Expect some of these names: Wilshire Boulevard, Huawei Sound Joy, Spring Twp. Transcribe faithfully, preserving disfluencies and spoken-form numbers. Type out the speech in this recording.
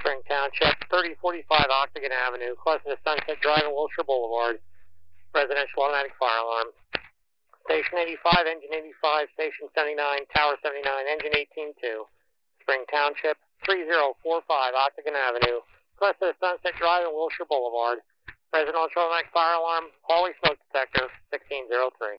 Spring Township, thirty forty-five Oxygen Avenue, close to Sunset Drive and Wilshire Boulevard. Residential automatic fire alarm. Station eighty-five, Engine eighty-five, Station seventy-nine, Tower seventy-nine, Engine eighteen two. Spring Township, thirty forty-five Oxygen Avenue, close to Sunset Drive and Wilshire Boulevard. Residential automatic fire alarm, hallway smoke detector, sixteen oh three.